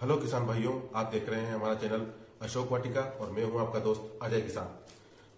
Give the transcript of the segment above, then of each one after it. Hello किसान भाइयों, आप देख रहे हैं हमारा चैनल अशोक वाटिका और मैं हूं आपका दोस्त अजय किसान।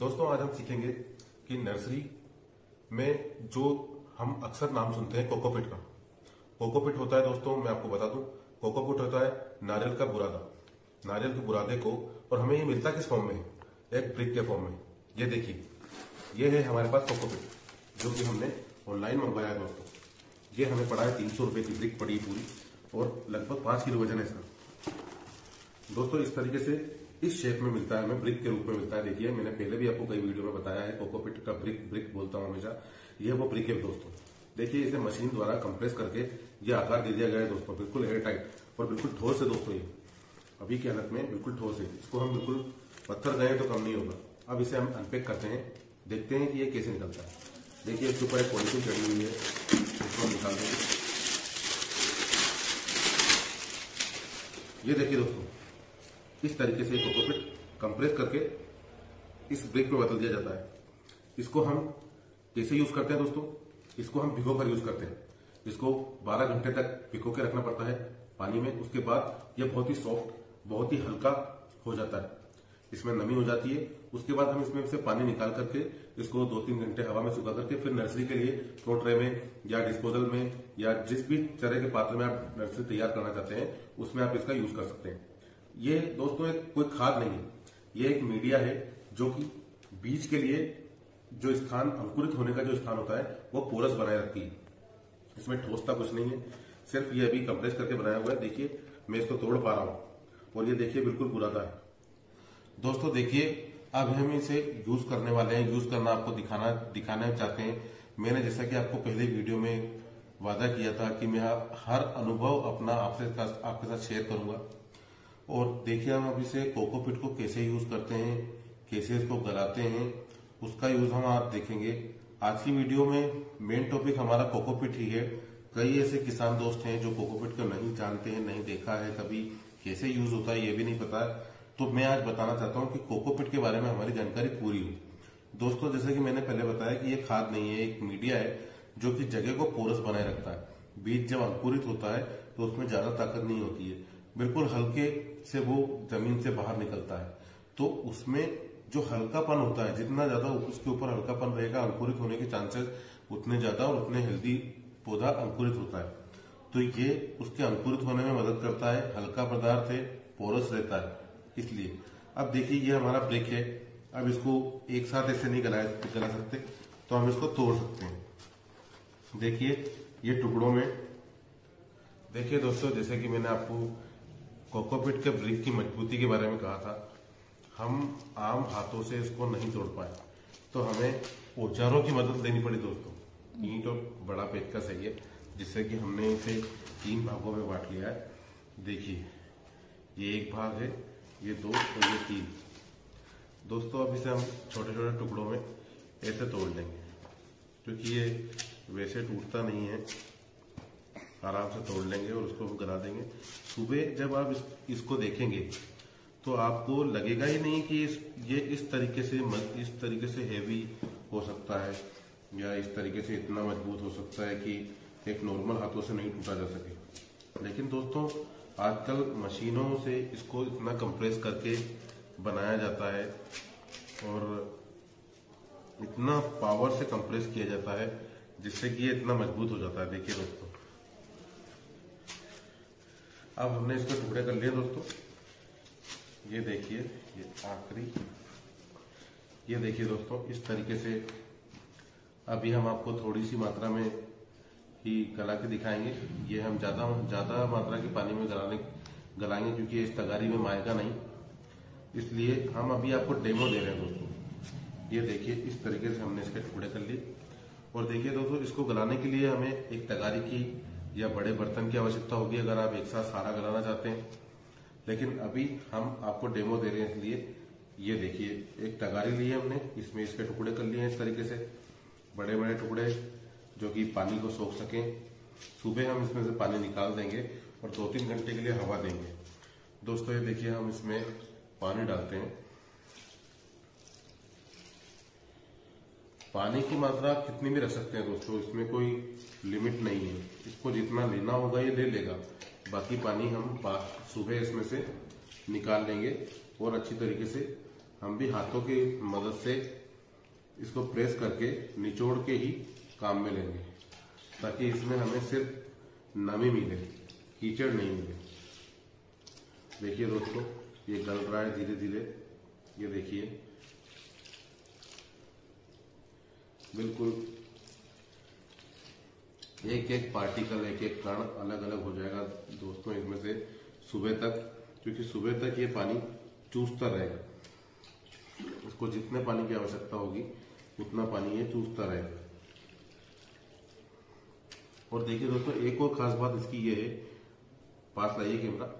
दोस्तों, आज हम सीखेंगे कि नर्सरी में जो हम अक्सर नाम सुनते हैं कोकोपीट का, कोकोपीट होता है दोस्तों, मैं आपको बता दूं, कोकोपीट होता है नारियल का बुरादा, नारियल के बुरादे को। और हमें ये मिलता किस फॉर्म में? एक ब्रिक के फॉर्म में। ये देखिए, ये है हमारे पास कोकोपीट, जो कि हमने ऑनलाइन मंगवाया है दोस्तों। ये हमें पड़ा है 300 रुपये की ब्रिक पड़ी पूरी और लगभग 5 किलो वजन है इसका दोस्तों। इस तरीके से इस शेप में मिलता है, हमें ब्रिक के रूप में मिलता है। देखिए, मैंने पहले भी आपको कई वीडियो में बताया है, कोकोपीट का ब्रिक बोलता हूं हमेशा। ये वो ब्रिक है दोस्तों। देखिए, इसे मशीन द्वारा कंप्रेस करके ये आकार दे दिया गया है दोस्तों, बिल्कुल एयर टाइट और बिल्कुल ठोस है दोस्तों। ये अभी की हालत में बिल्कुल ठोस है, इसको हम बिल्कुल पत्थर गए तो कम नहीं होगा। अब इसे हम अनपैक करते हैं, देखते हैं कि ये कैसे निकलता है। देखिए, इसके ऊपर एक पॉलिथीन चढ़ी हुई है, इसको निकाल देंगे। ये देखिए दोस्तों, इस तरीके से कोकोपीट कंप्रेस करके इस ब्रिक में बदल दिया जाता है। इसको हम कैसे यूज करते हैं दोस्तों? इसको हम भिगो कर यूज करते हैं। इसको 12 घंटे तक भिगो के रखना पड़ता है पानी में। उसके बाद यह बहुत ही सॉफ्ट, बहुत ही हल्का हो जाता है, इसमें नमी हो जाती है। उसके बाद हम इसमें से पानी निकाल करके इसको 2-3 घंटे हवा में सुखा करके फिर नर्सरी के लिए प्रो ट्रे में या डिस्पोजल में या जिस भी तरह के पात्र में आप नर्सरी तैयार करना चाहते हैं उसमें आप इसका यूज कर सकते हैं। ये दोस्तों एक कोई खाद नहीं है, ये एक मीडिया है जो कि बीज के लिए जो स्थान, अंकुरित होने का जो स्थान होता है वो पोरस बनाए रखती है। इसमें ठोसता कुछ नहीं है, सिर्फ ये अभी कंप्रेस करके बनाया हुआ है। देखिए, मैं इसको तोड़ पा रहा हूँ और ये देखिए बिल्कुल बुरादा है दोस्तों। देखिए, अब हम इसे यूज करने वाले हैं। यूज करना आपको दिखाना चाहते हैं। मैंने जैसा कि आपको पहले वीडियो में वादा किया था कि मैं हर अनुभव अपना आपके साथ शेयर करूंगा। और देखिए, हम अब इसे कोकोपीट को कैसे यूज करते हैं, कैसे इसको गलाते हैं, उसका यूज हम आप देखेंगे। आज की वीडियो में मेन टॉपिक हमारा कोकोपीट ही है। कई ऐसे किसान दोस्त हैं जो कोकोपीट को नहीं जानते हैं, नहीं देखा है कभी, कैसे यूज होता है ये भी नहीं पता। तो मैं आज बताना चाहता हूँ कि कोकोपीट के बारे में हमारी जानकारी पूरी हो दोस्तों। जैसे कि मैंने पहले बताया कि ये खाद नहीं है, एक मीडिया है जो कि जगह को पोरस बनाए रखता है। बीज जब अंकुरित होता है तो उसमें ज्यादा ताकत नहीं होती है, बिल्कुल हल्के से वो जमीन से बाहर निकलता है। तो उसमें जो हल्कापन होता है, जितना ज्यादा उसके ऊपर हल्कापन रहेगा, अंकुरित होने के चांसेस उतने ज्यादा और उतने हेल्दी पौधा अंकुरित होता है। तो ये उसके अंकुरित होने में मदद करता है। हल्का पदार्थ है, पोरस रहता है, इसलिए। अब देखिए, ये हमारा ब्रिक है। अब इसको एक साथ ऐसे नहीं गला सकते, तो हम इसको तोड़ सकते हैं। देखिए, ये टुकड़ों में। देखिए दोस्तों, जैसे कि मैंने आपको कोकोपीट के ब्रिक की मजबूती के बारे में कहा था, हम आम हाथों से इसको नहीं तोड़ पाए, तो हमें औजारों की मदद लेनी पड़ी दोस्तों। ईंट और बड़ा पेचकस है ये, जिससे कि हमने इसे 3 भागों में बांट लिया है। देखिए, ये एक भाग है, ये 2 और ये 3 दोस्तों। अब इसे हम छोटे छोटे टुकड़ों में ऐसे तोड़ लेंगे, क्योंकि ये वैसे टूटता नहीं है, आराम से तोड़ लेंगे और उसको हम गला देंगे। सुबह जब आप इसको देखेंगे तो आपको लगेगा ही नहीं कि ये इस तरीके से हैवी हो सकता है या इस तरीके से इतना मजबूत हो सकता है कि एक नॉर्मल हाथों से नहीं टूटा जा सके। लेकिन दोस्तों, आजकल मशीनों से इसको इतना कंप्रेस करके बनाया जाता है और इतना पावर से कंप्रेस किया जाता है जिससे कि ये इतना मजबूत हो जाता है। देखिए दोस्तों, अब हमने इसके टुकड़े कर लिए दोस्तों। ये देखिए, ये आखिरी, ये देखिए दोस्तों, इस तरीके से। अभी हम आपको थोड़ी सी मात्रा में ही गला के दिखाएंगे। ये हम ज्यादा मात्रा के पानी में गलाएंगे, क्योंकि ये इस तगारी में माएगा नहीं, इसलिए हम अभी आपको डेमो दे रहे हैं दोस्तों। ये देखिए, इस तरीके से हमने इसके टुकड़े कर लिए। और देखिए दोस्तों, इसको गलाने के लिए हमें एक तगारी की या बड़े बर्तन की आवश्यकता होगी, अगर आप एक साथ सारा गलाना चाहते हैं। लेकिन अभी हम आपको डेमो दे रहे हैं, इसलिए ये देखिए, एक तगारी ली है हमने, इसमें इसके टुकड़े कर लिए हैं इस तरीके से, बड़े बड़े टुकड़े जो कि पानी को सोख सके। सुबह हम इसमें से पानी निकाल देंगे और 2-3 घंटे के लिए हवा देंगे दोस्तों। ये देखिए, हम इसमें पानी डालते हैं। पानी की मात्रा आप कितनी भी रख सकते हैं दोस्तों, इसमें कोई लिमिट नहीं है। इसको जितना लेना होगा ये ले लेगा, बाकी पानी हम सुबह इसमें से निकाल लेंगे और अच्छी तरीके से हम भी हाथों की मदद से इसको प्रेस करके निचोड़ के ही काम में लेंगे ताकि इसमें हमें सिर्फ नमी मिले, कीचड़ नहीं मिले। देखिए दोस्तों, ये गल रहा है धीरे धीरे, ये देखिए बिल्कुल एक एक पार्टिकल, एक एक कण अलग अलग हो जाएगा दोस्तों इसमें से सुबह तक, क्योंकि सुबह तक ये पानी चूसता रहेगा। इसको जितने पानी की आवश्यकता होगी उतना पानी ये चूसता रहेगा। और देखिए दोस्तों, एक और खास बात इसकी ये है, पास लाइए कैमरा,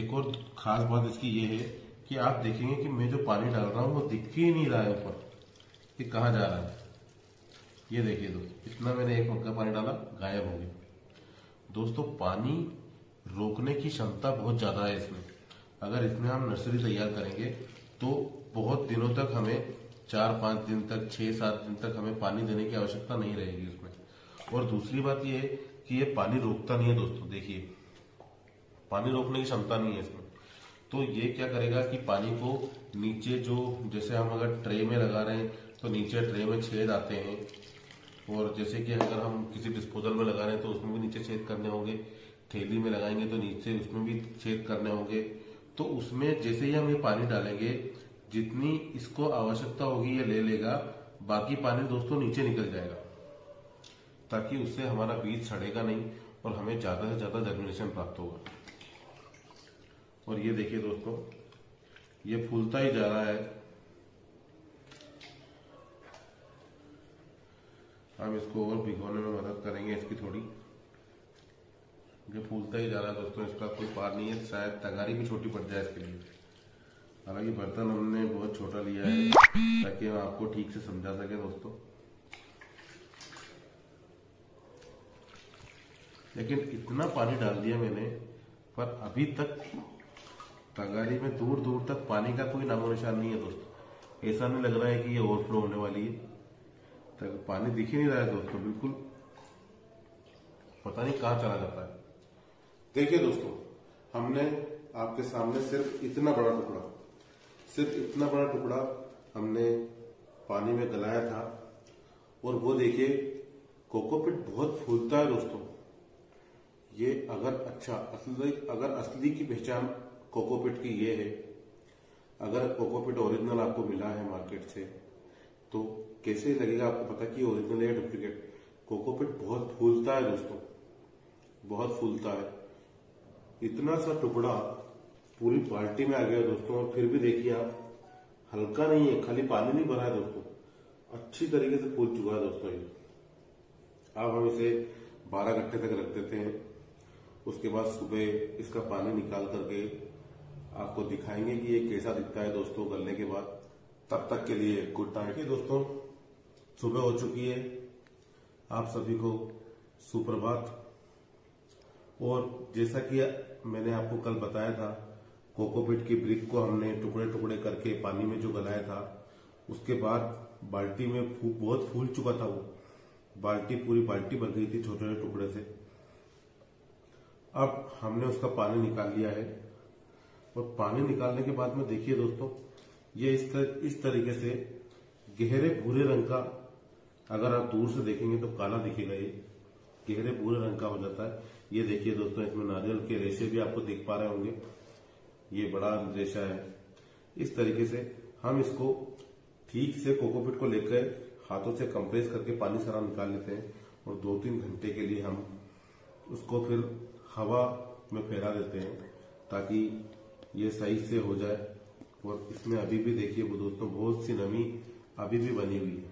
एक और खास बात इसकी ये है कि आप देखेंगे कि मैं जो पानी डाल रहा हूँ वो दिख ही नहीं रहा है ऊपर कि कहाँ जा रहा है। ये देखिए दोस्तों, इतना मैंने एक मटका पानी डाला, गायब हो गया। दोस्तों पानी रोकने की क्षमता बहुत ज़्यादा है इसमें। अगर इसमें हम नर्सरी तैयार करेंगे तो बहुत दिनों तक हमें, 4-5 दिन तक, 6-7 दिन तक हमें पानी देने की आवश्यकता नहीं रहेगी इसमें। और दूसरी बात यह है कि ये पानी रोकता नहीं है दोस्तों, देखिए पानी रोकने की क्षमता नहीं है इसमें। तो ये क्या करेगा कि पानी को नीचे, जो जैसे हम अगर ट्रे में लगा रहे हैं तो नीचे ट्रे में छेद आते हैं, और जैसे कि अगर हम किसी डिस्पोजल में लगा रहे हैं तो उसमें भी नीचे छेद करने होंगे, थैली में लगाएंगे तो नीचे उसमें भी छेद करने होंगे। तो उसमें जैसे ही हम ये पानी डालेंगे, जितनी इसको आवश्यकता होगी ये ले लेगा, बाकी पानी दोस्तों नीचे निकल जाएगा ताकि उससे हमारा बीज सड़ेगा नहीं और हमें ज्यादा से ज्यादा जर्मिनेशन प्राप्त होगा। और ये देखिए दोस्तों, ये फूलता ही जा रहा है। हम इसको और भिगोने में मदद करेंगे इसकी थोड़ी, जो फूलता ही जा रहा है दोस्तों, इसका कोई पार नहीं है। शायद तगारी भी छोटी पड़ जाए इसके लिए, हालांकि बर्तन हमने बहुत छोटा लिया है ताकि हम आपको ठीक से समझा सके दोस्तों। लेकिन इतना पानी डाल दिया मैंने, पर अभी तक तगारी में दूर दूर तक पानी का कोई नामो निशान नहीं है दोस्तों। ऐसा नहीं लग रहा है कि ये ओवरफ्लो होने वाली है, तक पानी दिख ही नहीं रहा है दोस्तों, बिल्कुल पता नहीं कहाँ चला जाता है। देखिए दोस्तों, हमने आपके सामने सिर्फ इतना बड़ा टुकड़ा हमने पानी में गलाया था, और वो देखिए कोकोपीट बहुत फूलता है दोस्तों। ये अगर असली की पहचान कोकोपीट की ये है। अगर कोकोपीट ओरिजिनल आपको मिला है मार्केट से तो कैसे लगेगा आपको पता कि ओरिजिनल है या डुप्लीकेट। कोकोपीट बहुत फूलता है दोस्तों, बहुत फूलता है। इतना सा टुकड़ा पूरी बाल्टी में आ गया दोस्तों, और फिर भी देखिए आप, हल्का नहीं है, खाली पानी नहीं भरा है दोस्तों, अच्छी तरीके से फूल चुका है दोस्तों ये। अब हम इसे 12 घंटे तक रख देते हैं, उसके बाद सुबह इसका पानी निकाल करके आपको दिखाएंगे कि ये कैसा दिखता है दोस्तों गलने के बाद। तब तक के लिए गुड नाइट दोस्तों। सुबह हो चुकी है, आप सभी को सुप्रभात। और जैसा कि मैंने आपको कल बताया था, कोकोपीट की ब्रिक को हमने टुकड़े टुकड़े करके पानी में जो गलाया था, उसके बाद बाल्टी में बहुत फूल चुका था वो, बाल्टी पूरी बाल्टी भर गई थी छोटे छोटे टुकड़े से। अब हमने उसका पानी निकाल लिया है, और पानी निकालने के बाद में देखिए दोस्तों, ये इस तरीके से गहरे भूरे रंग का, अगर आप दूर से देखेंगे तो काला दिखेगा, ये गहरे भूरे रंग का हो जाता है। ये देखिए दोस्तों, इसमें नारियल के रेशे भी आपको दिख पा रहे होंगे, ये बड़ा रेशा है। इस तरीके से हम इसको ठीक से कोकोपीट को लेकर हाथों से कंप्रेस करके पानी सारा निकाल लेते हैं, और 2-3 घंटे के लिए हम उसको फिर हवा में फैला देते हैं ताकि ये सही से हो जाए। और इसमें अभी भी देखिए वो दोस्तों बहुत सी नमी अभी भी बनी हुई है।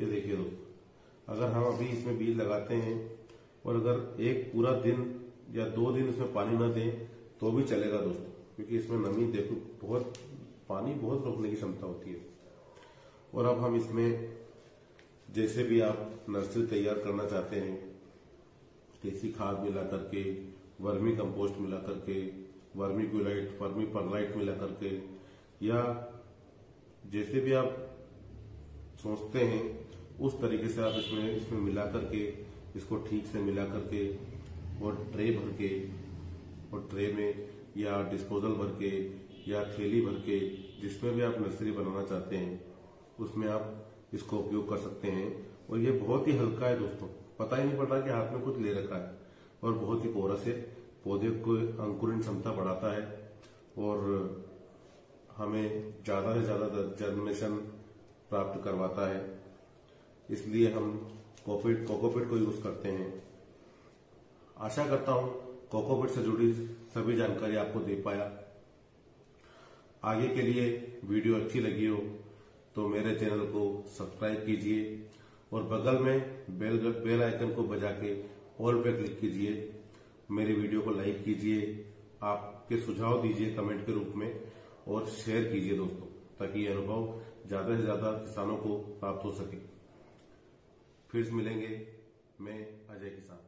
ये देखिए दोस्तों, अगर हम अभी इसमें बीज लगाते हैं और अगर एक पूरा दिन या 2 दिन इसमें पानी ना दें तो भी चलेगा दोस्तों, क्योंकि इसमें नमी देखो बहुत, पानी बहुत रोकने की क्षमता होती है। और अब हम इसमें, जैसे भी आप नर्सरी तैयार करना चाहते हैं, देसी खाद मिला करके, वर्मी कंपोस्ट मिला करके, वर्मी कोलाइट, वर्मी पर्लाइट मिला करके, या जैसे भी आप सोचते हैं उस तरीके से आप इसमें मिला करके, इसको ठीक से मिला करके और ट्रे भर के और ट्रे में या डिस्पोजल भर के या थैली भर के जिसमें भी आप नर्सरी बनाना चाहते हैं उसमें आप इसको उपयोग कर सकते हैं। और ये बहुत ही हल्का है दोस्तों, पता ही नहीं पड़ रहा कि हाथ में कुछ ले रखा है और बहुत ही कोरा से पौधे को अंकुरण क्षमता बढ़ाता है और हमें ज्यादा से ज्यादा जर्मिनेशन प्राप्त करवाता है, इसलिए हम कोकोपीट को यूज करते हैं। आशा करता हूं कोकोपीट से जुड़ी सभी जानकारी आपको दे पाया। आगे के लिए वीडियो अच्छी लगी हो तो मेरे चैनल को सब्सक्राइब कीजिए और बगल में बेल आइकन को बजा के ऑल पे क्लिक कीजिए। मेरे वीडियो को लाइक कीजिए, आपके सुझाव दीजिए कमेंट के रूप में और शेयर कीजिए दोस्तों, ताकि ये अनुभव ज्यादा से ज्यादा किसानों को प्राप्त हो सके। फिर मिलेंगे, मैं अजय किसान।